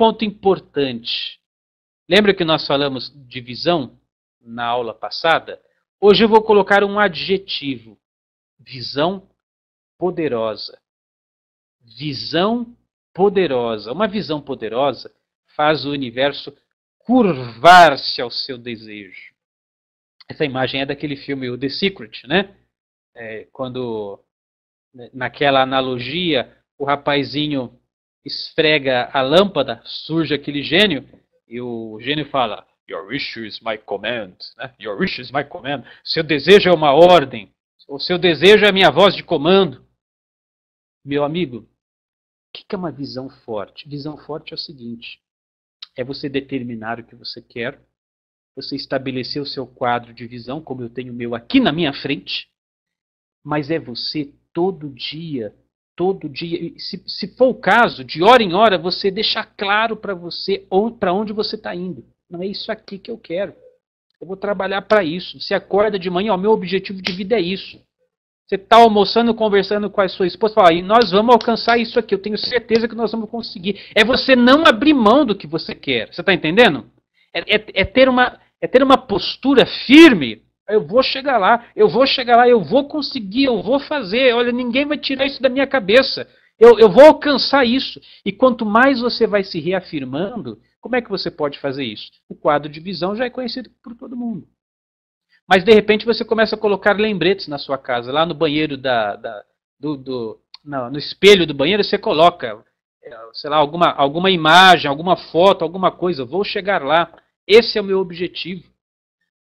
ponto importante. Lembra que nós falamos de visão na aula passada? Hoje eu vou colocar um adjetivo. Visão poderosa. Visão poderosa. Uma visão poderosa faz o universo curvar-se ao seu desejo. Essa imagem é daquele filme The Secret, né? Quando, naquela analogia, o rapazinho esfrega a lâmpada, surge aquele gênio, e o gênio fala, Your wish is my command. Né? Your wish is my command. Seu desejo é uma ordem. O seu desejo é a minha voz de comando. Meu amigo, o que é uma visão forte? Visão forte é o seguinte, é você determinar o que você quer, você estabelecer o seu quadro de visão, como eu tenho o meu aqui na minha frente, mas é você todo dia, se for o caso, de hora em hora, você deixar claro para você para onde você está indo. Não é isso aqui que eu quero. Eu vou trabalhar para isso. Você acorda de manhã, o meu objetivo de vida é isso. Você está almoçando, conversando com a sua esposa, fala, e nós vamos alcançar isso aqui, eu tenho certeza que nós vamos conseguir. É você não abrir mão do que você quer. Você está entendendo? É ter uma postura firme. Eu vou chegar lá, eu vou chegar lá, eu vou conseguir, eu vou fazer. Olha, ninguém vai tirar isso da minha cabeça. Eu vou alcançar isso. E quanto mais você vai se reafirmando, como é que você pode fazer isso? O quadro de visão já é conhecido por todo mundo. Mas, de repente, você começa a colocar lembretes na sua casa. Lá no banheiro, no espelho do banheiro, você coloca, sei lá, alguma imagem, alguma foto, alguma coisa. Vou chegar lá. Esse é o meu objetivo.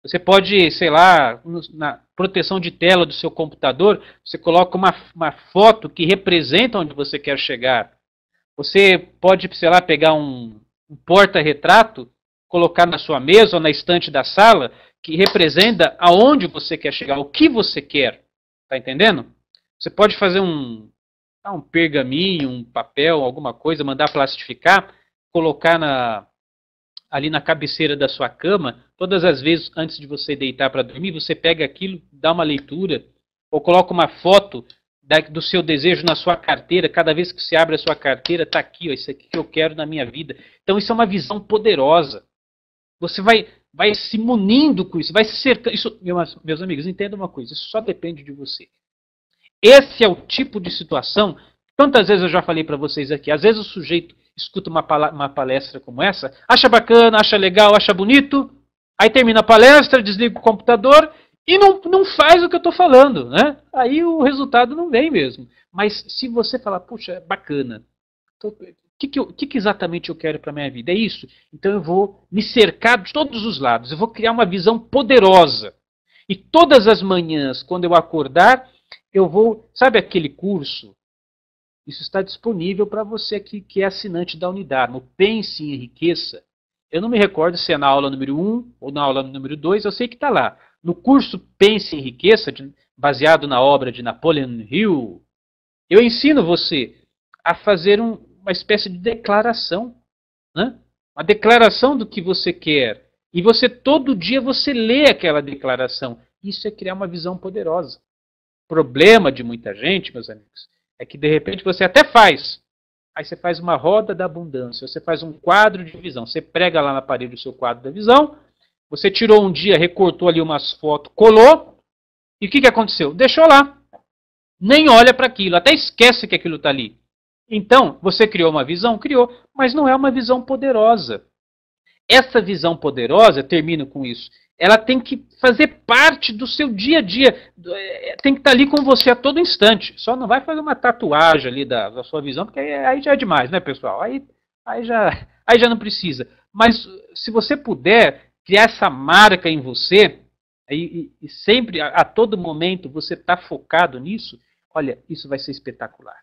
Você pode, sei lá, na proteção de tela do seu computador, você coloca uma foto que representa onde você quer chegar. Você pode, sei lá, pegar um porta-retrato, colocar na sua mesa ou na estante da sala, que representa aonde você quer chegar, o que você quer. Tá entendendo? Você pode fazer um pergaminho, um papel, alguma coisa, mandar plastificar, colocar ali na cabeceira da sua cama, todas as vezes antes de você deitar para dormir, você pega aquilo, dá uma leitura, ou coloca uma foto do seu desejo na sua carteira, cada vez que você abre a sua carteira, está aqui, ó, isso aqui que eu quero na minha vida. Então isso é uma visão poderosa. Você vai se munindo com isso, vai se cercando. Isso, meus amigos, entendam uma coisa, isso só depende de você. Esse é o tipo de situação, tantas vezes eu já falei para vocês aqui, às vezes o sujeito escuta uma palestra como essa, acha bacana, acha legal, acha bonito, aí termina a palestra, desliga o computador e não faz o que eu estou falando, né? Aí o resultado não vem mesmo. Mas se você falar, puxa, bacana, o que exatamente eu quero para a minha vida? É isso? Então eu vou me cercar de todos os lados, eu vou criar uma visão poderosa. E todas as manhãs, quando eu acordar, eu vou, sabe aquele curso? Isso está disponível para você aqui que é assinante da Unidarma. Pense em Riqueza. Eu não me recordo se é na aula número 1 ou na aula número 2, eu sei que está lá. No curso Pense em Riqueza, baseado na obra de Napoleon Hill, eu ensino você a fazer uma espécie de declaração. Né? Uma declaração do que você quer. E você, todo dia, você lê aquela declaração. Isso é criar uma visão poderosa. O problema de muita gente, meus amigos, é que, de repente, você até faz. Aí você faz uma roda da abundância, você faz um quadro de visão. Você prega lá na parede o seu quadro da visão, você tirou um dia, recortou ali umas fotos, colou, e o que aconteceu? Deixou lá. Nem olha para aquilo, até esquece que aquilo está ali. Então, você criou uma visão? Criou, mas não é uma visão poderosa. Essa visão poderosa, termino com isso, ela tem que fazer parte do seu dia a dia, tem que estar ali com você a todo instante. Só não vai fazer uma tatuagem ali da sua visão, porque aí já é demais, né, pessoal? Aí já não precisa. Mas se você puder criar essa marca em você, e sempre, a todo momento, você está focado nisso, olha, isso vai ser espetacular.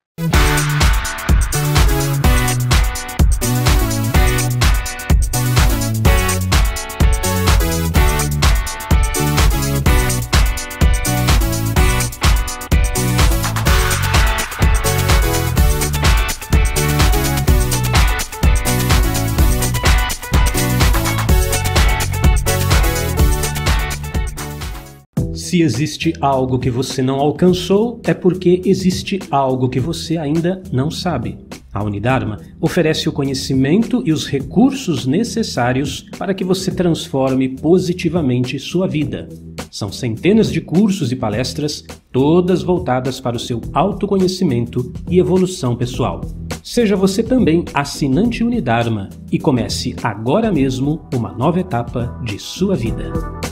Se existe algo que você não alcançou, é porque existe algo que você ainda não sabe. A Unidarma oferece o conhecimento e os recursos necessários para que você transforme positivamente sua vida. São centenas de cursos e palestras, todas voltadas para o seu autoconhecimento e evolução pessoal. Seja você também assinante Unidarma e comece agora mesmo uma nova etapa de sua vida.